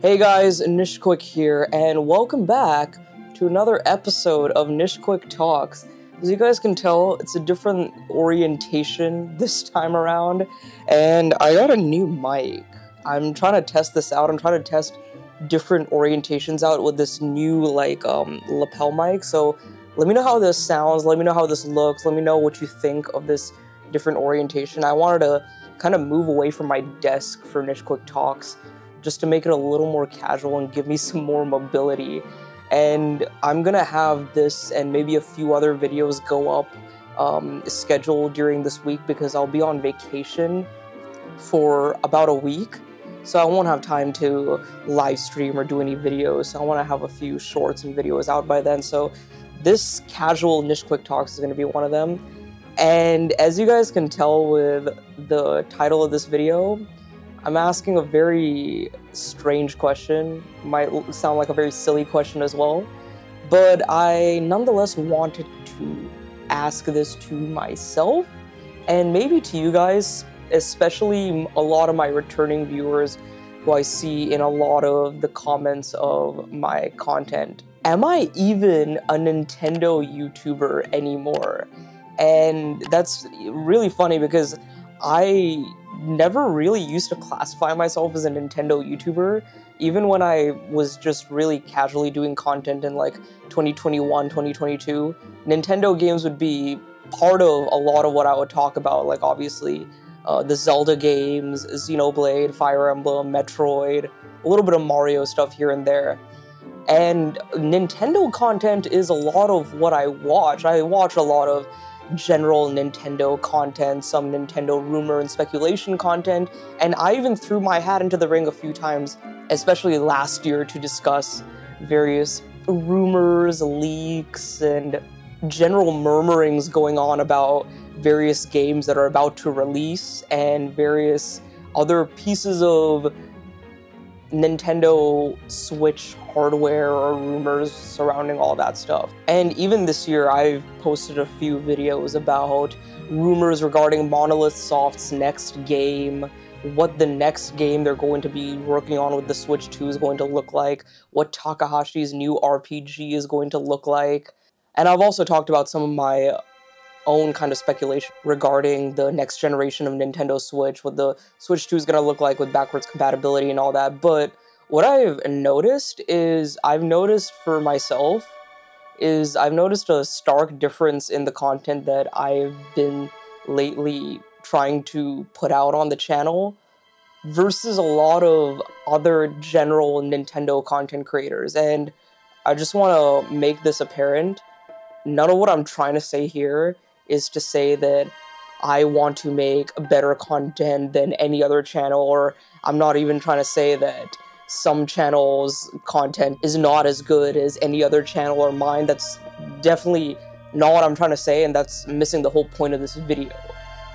Hey guys, Nishquik here, and welcome back to another episode of Nishquik Talks. As you guys can tell, it's a different orientation this time around, and I got a new mic. I'm trying to test this out. I'm trying to test different orientations out with this new, like, lapel mic, so let me know how this sounds, let me know how this looks, let me know what you think of this different orientation. I wanted to kind of move away from my desk for Nishquik Talks just to make it a little more casual and give me some more mobility. And I'm gonna have this and maybe a few other videos go up scheduled during this week because I'll be on vacation for about a week. So I won't have time to live stream or do any videos. So I wanna have a few shorts and videos out by then. So this casual Nishquik Talks is gonna be one of them. And as you guys can tell with the title of this video, I'm asking a very strange question. Might sound like a very silly question as well, but I nonetheless wanted to ask this to myself and maybe to you guys, especially a lot of my returning viewers who I see in a lot of the comments of my content. Am I even a Nintendo YouTuber anymore? And that's really funny because I never really used to classify myself as a Nintendo YouTuber, even when I was just really casually doing content in like 2021, 2022. Nintendo games would be part of a lot of what I would talk about, like obviously the Zelda games, Xenoblade, Fire Emblem, Metroid, a little bit of Mario stuff here and there. And Nintendo content is a lot of what I watch. I watch a lot of general Nintendo content, some Nintendo rumor and speculation content, and I even threw my hat into the ring a few times, especially last year, to discuss various rumors, leaks, and general murmurings going on about various games that are about to release and various other pieces of Nintendo Switch hardware or rumors surrounding all that stuff. And even this year, I've posted a few videos about rumors regarding Monolith Soft's next game, what the next game they're going to be working on with the Switch 2 is going to look like, what Takahashi's new RPG is going to look like. And I've also talked about some of my own kind of speculation regarding the next generation of Nintendo Switch, what the Switch 2 is going to look like with backwards compatibility and all that. But what I've noticed for myself is I've noticed a stark difference in the content that I've been lately trying to put out on the channel versus a lot of other general Nintendo content creators. And I just want to make this apparent. None of what I'm trying to say here is to say that I want to make better content than any other channel, or I'm not even trying to say that some channel's content is not as good as any other channel or mine. That's definitely not what I'm trying to say, and that's missing the whole point of this video.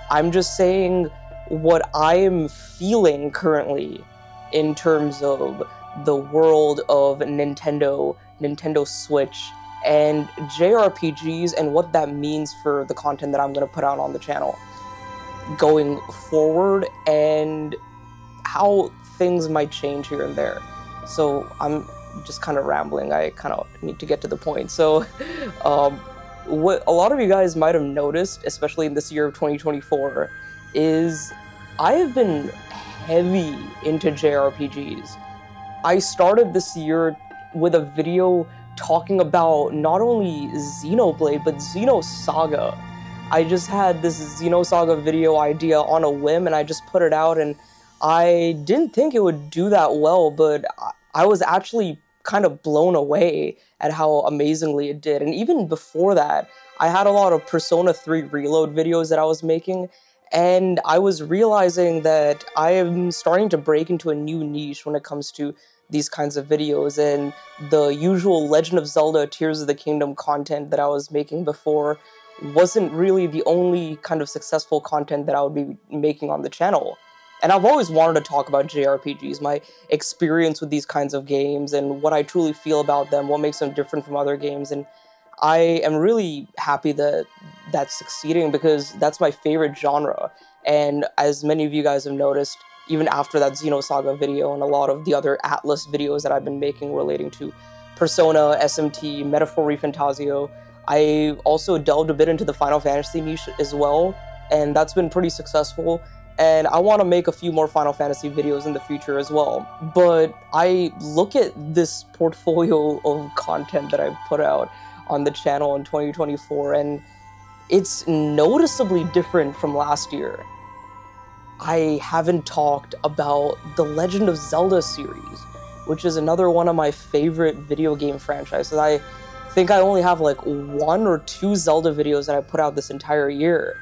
I'm just saying what I am feeling currently in terms of the world of Nintendo, Nintendo Switch, and JRPGs and what that means for the content that I'm going to put out on the channel going forward and how things might change here and there. So I'm just kind of rambling. I kind of need to get to the point. So what a lot of you guys might have noticed, especially in this year of 2024, is I have been heavy into JRPGs. I started this year with a video talking about not only Xenoblade, but Xenosaga. I just had this Xenosaga video idea on a whim, and I just put it out, and I didn't think it would do that well, but I was actually kind of blown away at how amazingly it did. And even before that, I had a lot of Persona 3 Reload videos that I was making, and I was realizing that I am starting to break into a new niche when it comes to these kinds of videos, and the usual Legend of Zelda, Tears of the Kingdom content that I was making before wasn't really the only kind of successful content that I would be making on the channel. And I've always wanted to talk about JRPGs, my experience with these kinds of games, and what I truly feel about them, what makes them different from other games, and I am really happy that that's succeeding because that's my favorite genre. And as many of you guys have noticed, even after that Xenosaga video and a lot of the other Atlas videos that I've been making relating to Persona, SMT, Metaphor Refantasio. I also delved a bit into the Final Fantasy niche as well, and that's been pretty successful. And I want to make a few more Final Fantasy videos in the future as well. But I look at this portfolio of content that I've put out on the channel in 2024, and it's noticeably different from last year. I haven't talked about the Legend of Zelda series, which is another one of my favorite video game franchises. I think I only have like one or two Zelda videos that I put out this entire year.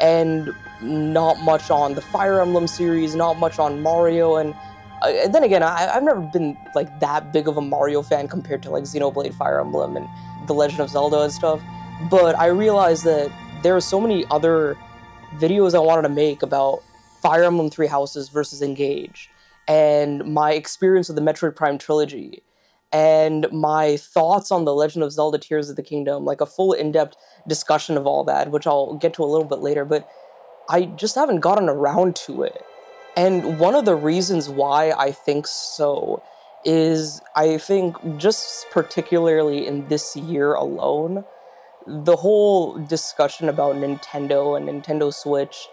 And not much on the Fire Emblem series, not much on Mario, and then again, I've never been like that big of a Mario fan compared to like Xenoblade, Fire Emblem, and The Legend of Zelda and stuff, but I realized that there are so many other videos I wanted to make about Fire Emblem Three Houses versus Engage, and my experience with the Metroid Prime trilogy, and my thoughts on The Legend of Zelda Tears of the Kingdom, like a full in-depth discussion of all that, which I'll get to a little bit later, but I just haven't gotten around to it. And one of the reasons why I think so is I think just particularly in this year alone, the whole discussion about Nintendo and Nintendo Switch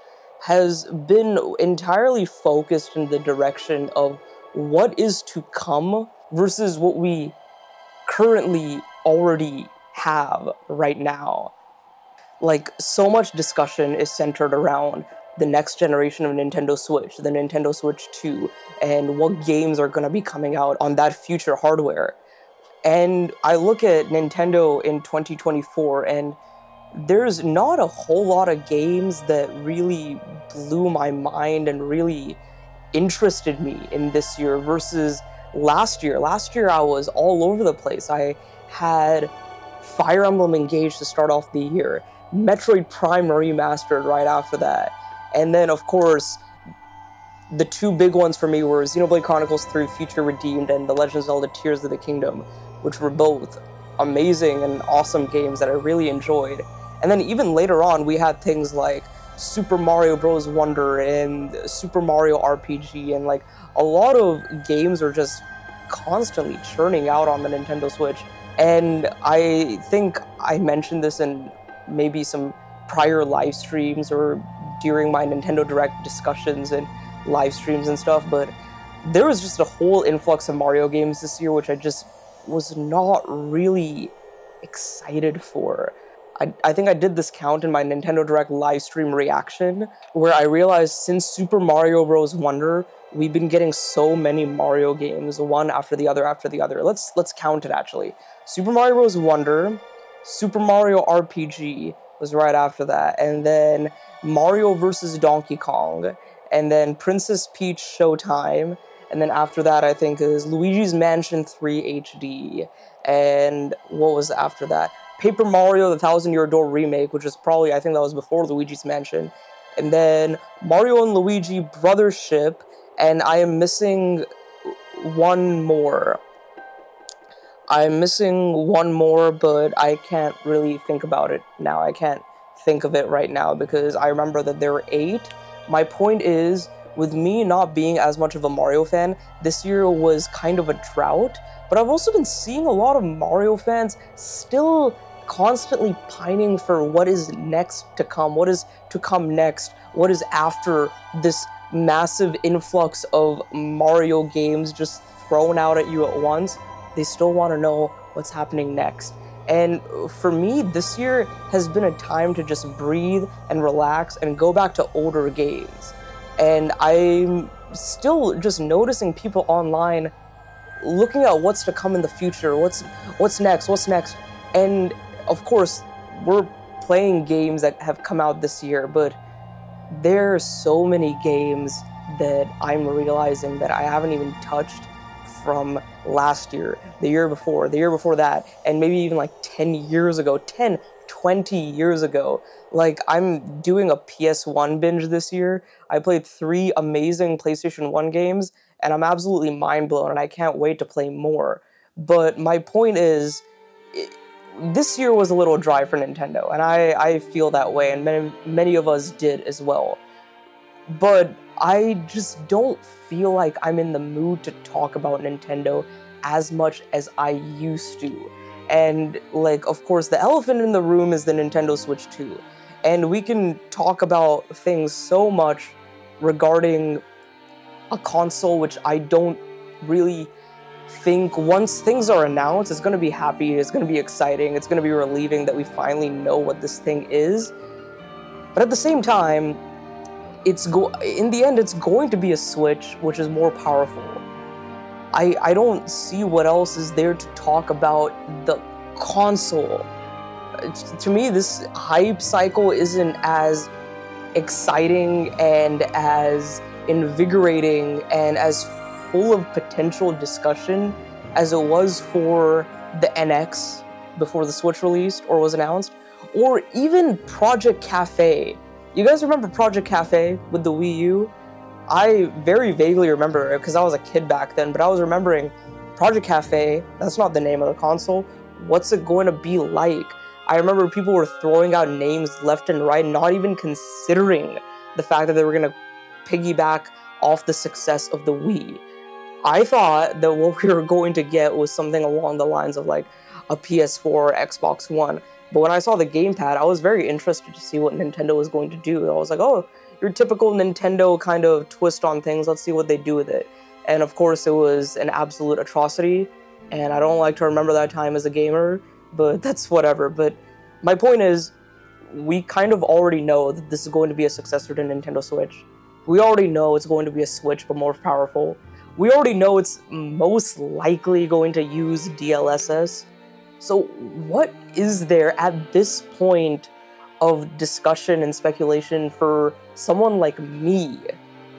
has been entirely focused in the direction of what is to come versus what we currently already have right now. Like, so much discussion is centered around the next generation of Nintendo Switch, the Nintendo Switch 2, and what games are going to be coming out on that future hardware. And I look at Nintendo in 2024, and there's not a whole lot of games that really blew my mind and really interested me in this year versus last year. Last year, I was all over the place. I had Fire Emblem Engage to start off the year, Metroid Prime Remastered right after that, and then, of course, the two big ones for me were Xenoblade Chronicles 3 Future Redeemed and The Legend of Zelda Tears of the Kingdom, which were both amazing and awesome games that I really enjoyed. And then even later on, we had things like Super Mario Bros. Wonder and Super Mario RPG, and like a lot of games are just constantly churning out on the Nintendo Switch. And I think I mentioned this in maybe some prior live streams or during my Nintendo Direct discussions and live streams and stuff, but there was just a whole influx of Mario games this year, which I just was not really excited for. I think I did this count in my Nintendo Direct live stream reaction, where I realized since Super Mario Bros. Wonder, we've been getting so many Mario games, one after the other after the other. Let's count it, actually. Super Mario Bros. Wonder, Super Mario RPG was right after that, and then Mario vs. Donkey Kong, and then Princess Peach Showtime, and then after that, I think, is Luigi's Mansion 3 HD, and what was after that? Paper Mario The Thousand-Year Door Remake, which is probably, I think that was before Luigi's Mansion, and then Mario and Luigi Brothership, and I am missing one more. I'm missing one more, but I can't really think about it now. I can't think of it right now because I remember that there were 8. My point is, with me not being as much of a Mario fan, this year was kind of a drought, but I've also been seeing a lot of Mario fans still constantly pining for what is next to come, what is to come next, what is after this massive influx of Mario games just thrown out at you at once. They still want to know what's happening next. And for me, this year has been a time to just breathe and relax and go back to older games. And I'm still just noticing people online looking at what's to come in the future, what's next. And of course, we're playing games that have come out this year, but there are so many games that I'm realizing that I haven't even touched from last year, the year before, the year before that, and maybe even like 10 years ago, 10, 20 years ago. Like, I'm doing a PS1 binge this year. I played 3 amazing PlayStation 1 games, and I'm absolutely mind-blown, and I can't wait to play more. But my point is, this year was a little dry for Nintendo, and I feel that way, and many of us did as well. But I just don't feel like I'm in the mood to talk about Nintendo as much as I used to. And, like, of course, the elephant in the room is the Nintendo Switch 2. And we can talk about things so much regarding a console which I don't really think once things are announced, it's going to be happy, it's going to be exciting, it's going to be relieving that we finally know what this thing is. But at the same time, in the end, it's going to be a Switch which is more powerful. I don't see what else is there to talk about the console. To me, this hype cycle isn't as exciting and as invigorating and as full of potential discussion as it was for the NX before the Switch released or was announced, or even Project Cafe. You guys remember Project Cafe with the Wii U? I very vaguely remember it because I was a kid back then, but I was remembering Project Cafe, that's not the name of the console. What's it going to be like? I remember people were throwing out names left and right, not even considering the fact that they were going to piggyback off the success of the Wii. I thought that what we were going to get was something along the lines of like a PS4 or Xbox One. But when I saw the gamepad, I was very interested to see what Nintendo was going to do. I was like, oh, your typical Nintendo kind of twist on things. Let's see what they do with it. And of course, it was an absolute atrocity. And I don't like to remember that time as a gamer, but that's whatever. But my point is, we kind of already know that this is going to be a successor to Nintendo Switch. We already know it's going to be a Switch, but more powerful. We already know it's most likely going to use DLSS. So what is there at this point of discussion and speculation for someone like me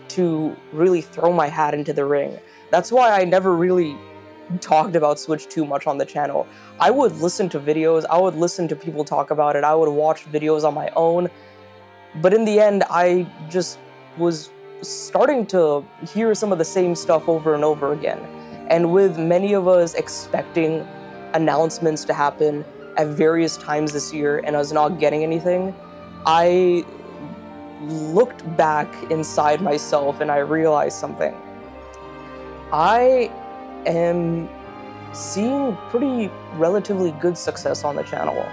to really throw my hat into the ring? That's why I never really talked about Switch too much on the channel. I would listen to videos, I would listen to people talk about it, I would watch videos on my own, but in the end, I just was starting to hear some of the same stuff over and over again. And with many of us expecting announcements to happen at various times this year and us not getting anything, I looked back inside myself and I realized something. I am seeing pretty relatively good success on the channel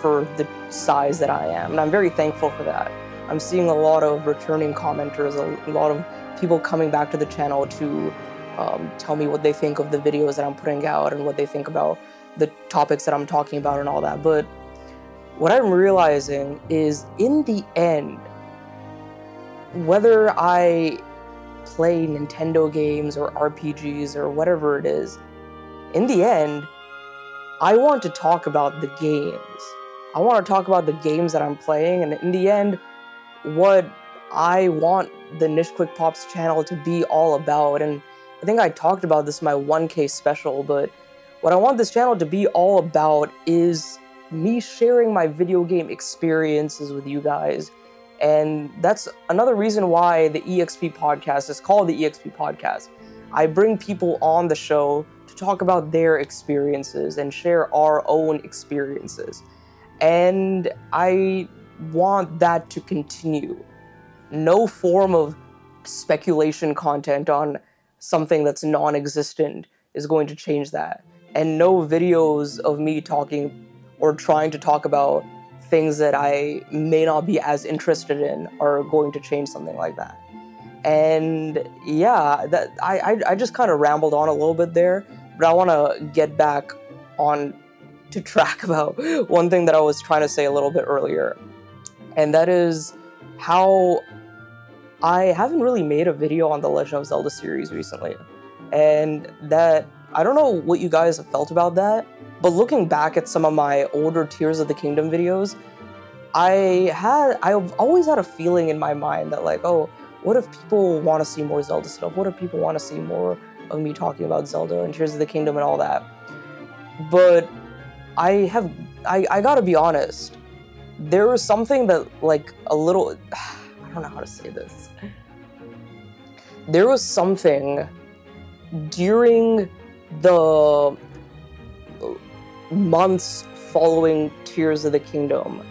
for the size that I am, and I'm very thankful for that. I'm seeing a lot of returning commenters, a lot of people coming back to the channel to tell me what they think of the videos that I'm putting out and what they think about the topics that I'm talking about and all that. But what I'm realizing is, in the end, whether I play Nintendo games or RPGs or whatever it is, in the end, I want to talk about the games. I want to talk about the games that I'm playing, and in the end, what I want the Nishquik Pops channel to be all about. And I think I talked about this in my 1K special, but what I want this channel to be all about is me sharing my video game experiences with you guys. And that's another reason why the EXP Podcast is called the EXP Podcast. I bring people on the show to talk about their experiences and share our own experiences. And I want that to continue. No form of speculation content on something that's non-existent is going to change that. And no videos of me talking or trying to talk about things that I may not be as interested in are going to change something like that. And yeah, that I just kind of rambled on a little bit there, but I want to get back on to track about one thing that I was trying to say a little bit earlier. And that is how I haven't really made a video on the Legend of Zelda series recently. And that, I don't know what you guys have felt about that, but looking back at some of my older Tears of the Kingdom videos, I've always had a feeling in my mind that like, oh, what if people want to see more Zelda stuff? What if people want to see more of me talking about Zelda and Tears of the Kingdom and all that? But I gotta be honest, there was something that like a little, I don't know how to say this. There was something during the months following Tears of the Kingdom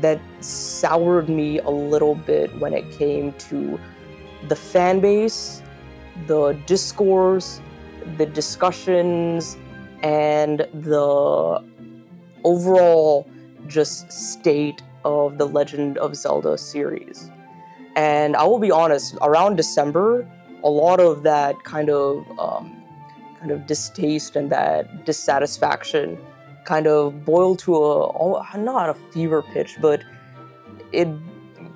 that soured me a little bit when it came to the fan base, the discourse, the discussions, and the overall just state of the Legend of Zelda series. And I will be honest, around December, a lot of that kind of distaste and that dissatisfaction kind of boiled to a, not a fever pitch, but it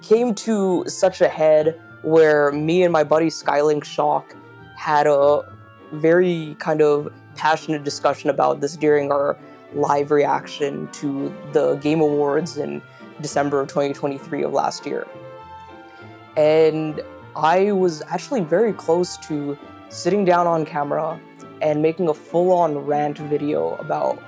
came to such a head where me and my buddy Skylink Shock had a very kind of passionate discussion about this during our live reaction to the Game Awards in December of 2023 of last year. And I was actually very close to sitting down on camera and making a full-on rant video about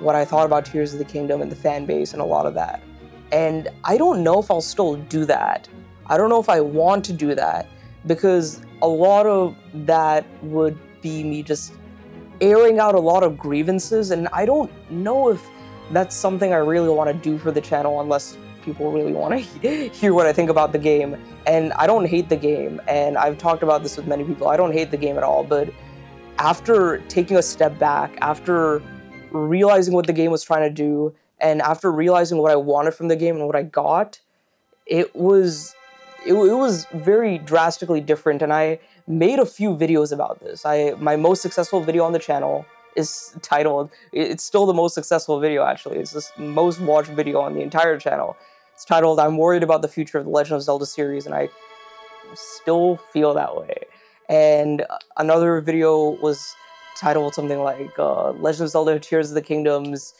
what I thought about Tears of the Kingdom and the fan base and a lot of that. And I don't know if I'll still do that. I don't know if I want to do that, because a lot of that would be me just airing out a lot of grievances, and I don't know if that's something I really want to do for the channel unless people really want to hear what I think about the game. And I don't hate the game, and I've talked about this with many people. I don't hate the game at all, but after taking a step back, after realizing what the game was trying to do, and after realizing what I wanted from the game and what I got, it was very drastically different. And I made a few videos about this. My most successful video on the channel is titled, it's still the most successful video actually, it's the most watched video on the entire channel. It's titled, I'm Worried About the Future of the Legend of Zelda series, and I still feel that way. And another video was titled something like, Legend of Zelda Tears of the Kingdom's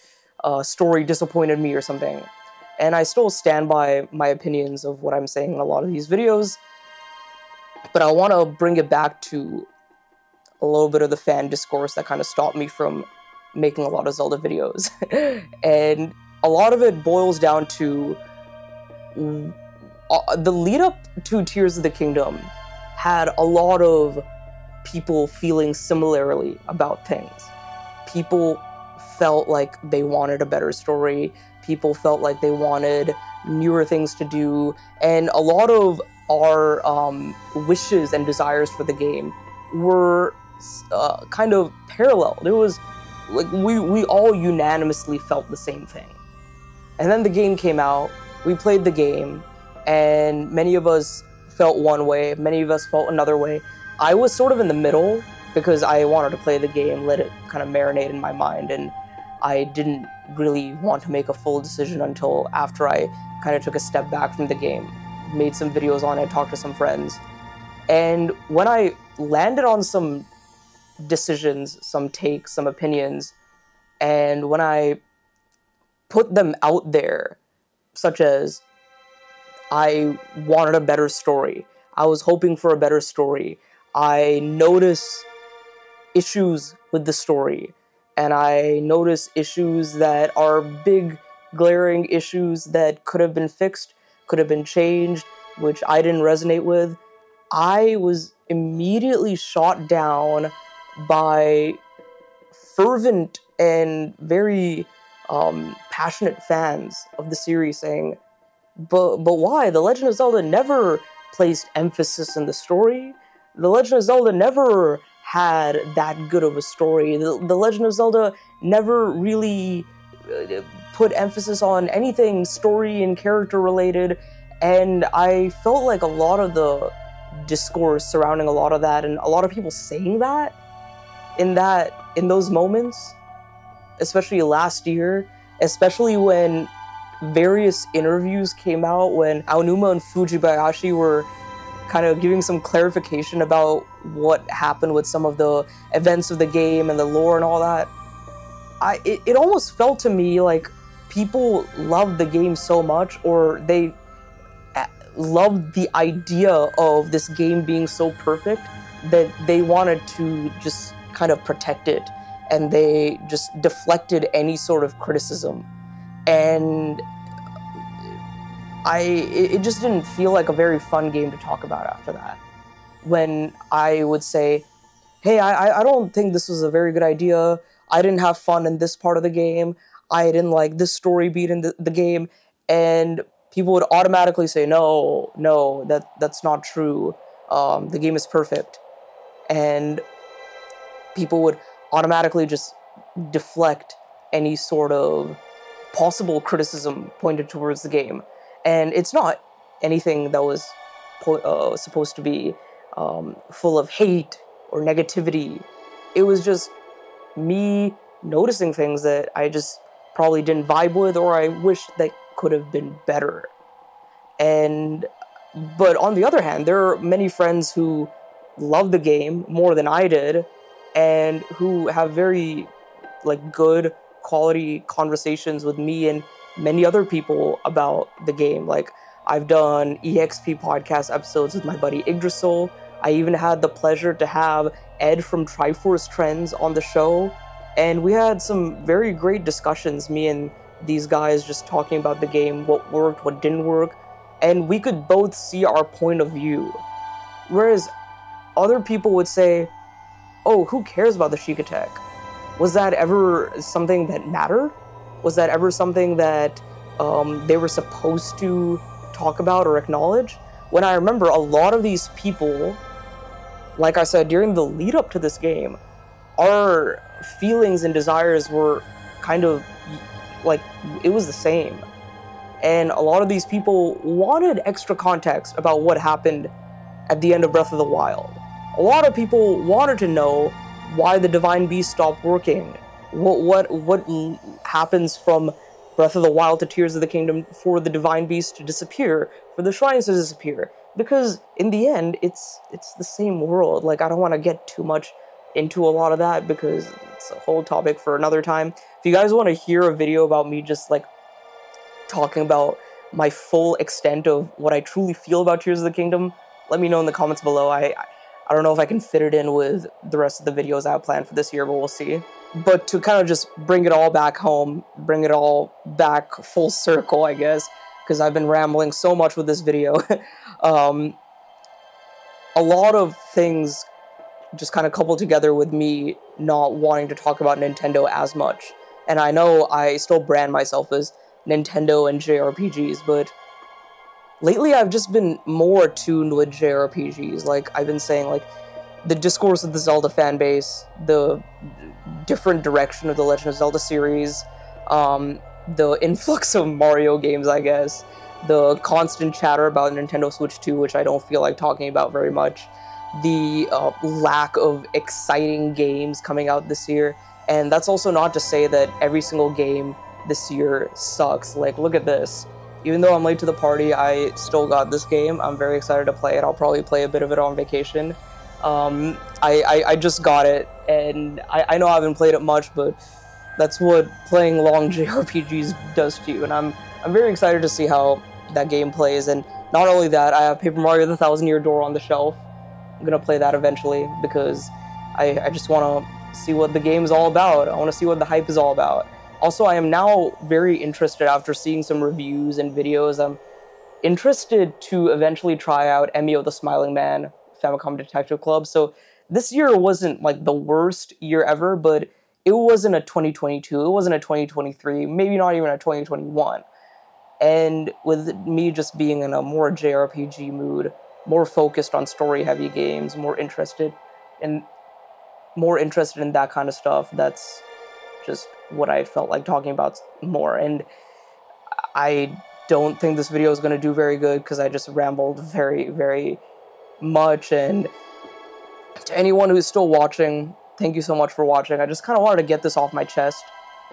story disappointed me or something. And I still stand by my opinions of what I'm saying in a lot of these videos, but I want to bring it back to a little bit of the fan discourse that kind of stopped me from making a lot of Zelda videos. And a lot of it boils down to the lead up to Tears of the Kingdom had a lot of people feeling similarly about things. People felt like they wanted a better story. People felt like they wanted newer things to do. And a lot of our wishes and desires for the game were kind of paralleled. It was like we all unanimously felt the same thing. And then the game came out, we played the game, and many of us felt one way, many of us felt another way. I was sort of in the middle because I wanted to play the game, let it kind of marinate in my mind, and I didn't really want to make a full decision until after I kind of took a step back from the game, made some videos on it, talked to some friends. And when I landed on some decisions, some takes, some opinions, and when I put them out there, such as I wanted a better story, I was hoping for a better story, I noticed issues with the story, and I noticed issues that are big, glaring issues that could have been fixed, could have been changed, which I didn't resonate with, I was immediately shot down by fervent and very passionate fans of the series saying, but why? The Legend of Zelda never placed emphasis in the story. The Legend of Zelda never had that good of a story. The Legend of Zelda never really put emphasis on anything story and character related. And I felt like a lot of the discourse surrounding a lot of that, and a lot of people saying that in those moments, especially last year, especially when various interviews came out, when Aonuma and Fujibayashi were kind of giving some clarification about what happened with some of the events of the game and the lore and all that. It almost felt to me like people loved the game so much, or they loved the idea of this game being so perfect that they wanted to just kind of protect it, and they just deflected any sort of criticism. And it just didn't feel like a very fun game to talk about after that. When I would say, hey, I don't think this was a very good idea, I didn't have fun in this part of the game, I didn't like this story beat in the game, and people would automatically say, no, that's not true. The game is perfect. And people would automatically just deflect any sort of possible criticism pointed towards the game. And it's not anything that was supposed to be full of hate or negativity. It was just me noticing things that I just probably didn't vibe with, or I wish that could have been better. But on the other hand, there are many friends who love the game more than I did, and who have very good quality conversations with me and many other people about the game. Like, I've done EXP podcast episodes with my buddy Yggdrasil. I even had the pleasure to have Ed from Triforce Trends on the show, and we had some very great discussions, me and these guys, just talking about the game, what worked, what didn't work, and we could both see our point of view. Whereas other people would say, oh, who cares about the Sheik attack? Was that ever something that mattered? Was that ever something that they were supposed to talk about or acknowledge? When I remember a lot of these people, like I said, during the lead up to this game, our feelings and desires were kind of like, it was the same. And a lot of these people wanted extra context about what happened at the end of Breath of the Wild. A lot of people wanted to know why the Divine Beast stopped working, what happens from Breath of the Wild to Tears of the Kingdom for the Divine Beast to disappear, for the shrines to disappear. Because in the end, it's the same world. Like, I don't want to get too much into a lot of that because it's a whole topic for another time. If you guys want to hear a video about me just talking about my full extent of what I truly feel about Tears of the Kingdom, let me know in the comments below. I don't know if I can fit it in with the rest of the videos I have planned for this year, but we'll see. But to kind of just bring it all back home, bring it all back full circle, I guess, because I've been rambling so much with this video. A lot of things just kind of coupled together with me not wanting to talk about Nintendo as much. And I know I still brand myself as Nintendo and JRPGs, but lately I've just been more attuned with JRPGs. Like, I've been saying, the discourse of the Zelda fanbase, the different direction of the Legend of Zelda series, the influx of Mario games, I guess, the constant chatter about Nintendo Switch 2, which I don't feel like talking about very much, the lack of exciting games coming out this year. And that's also not to say that every single game this year sucks. Like, look at this. Even though I'm late to the party, I still got this game. I'm very excited to play it. I'll probably play a bit of it on vacation. I just got it, and I know I haven't played it much, but that's what playing long JRPGs does to you. And I'm very excited to see how that game plays. And not only that, I have Paper Mario The Thousand-Year Door on the shelf. I'm gonna play that eventually because I just want to see what the game's all about. I want to see what the hype is all about. Also, I am now very interested, after seeing some reviews and videos, I'm interested to eventually try out Emio the Smiling Man, Famicom Detective Club. So this year wasn't the worst year ever, but it wasn't a 2022, it wasn't a 2023, maybe not even a 2021. And with me just being in a more JRPG mood, more focused on story-heavy games, more interested in that kind of stuff, that's just what I felt like talking about more. And I don't think this video is going to do very good because I just rambled very, very much. And to anyone who's still watching, thank you so much for watching. I just kind of wanted to get this off my chest.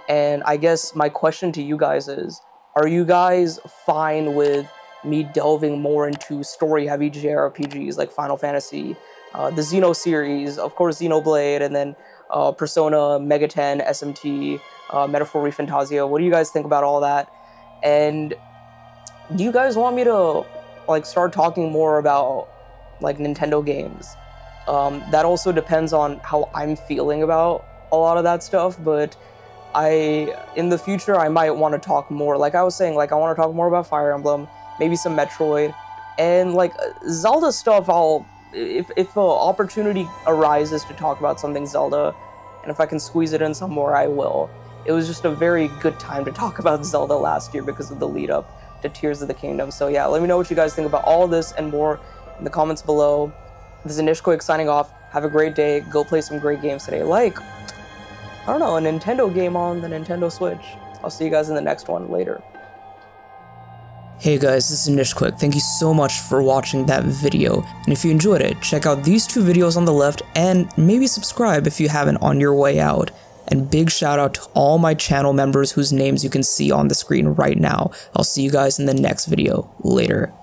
And I guess my question to you guys is, are you guys fine with me delving more into story-heavy JRPGs like Final Fantasy, the Xeno series, of course Xenoblade, and then Persona, Mega 10, SMT, Metaphor Refantasia? What do you guys think about all that? And do you guys want me to start talking more about Nintendo games? That also depends on how I'm feeling about a lot of that stuff, but in the future I might want to talk more. Like I was saying, I want to talk more about Fire Emblem, maybe some Metroid, and Zelda stuff. If an opportunity arises to talk about something Zelda, and if I can squeeze it in somewhere, I will. It was just a very good time to talk about Zelda last year because of the lead up to Tears of the Kingdom. So yeah, let me know what you guys think about all this and more in the comments below. This is Nishquik signing off. Have a great day. Go play some great games today. Like, I don't know, a Nintendo game on the Nintendo Switch. I'll see you guys in the next one later. Hey guys, this is Nishquik. Thank you so much for watching that video. And if you enjoyed it, check out these two videos on the left and maybe subscribe if you haven't on your way out. And big shout out to all my channel members whose names you can see on the screen right now. I'll see you guys in the next video. Later.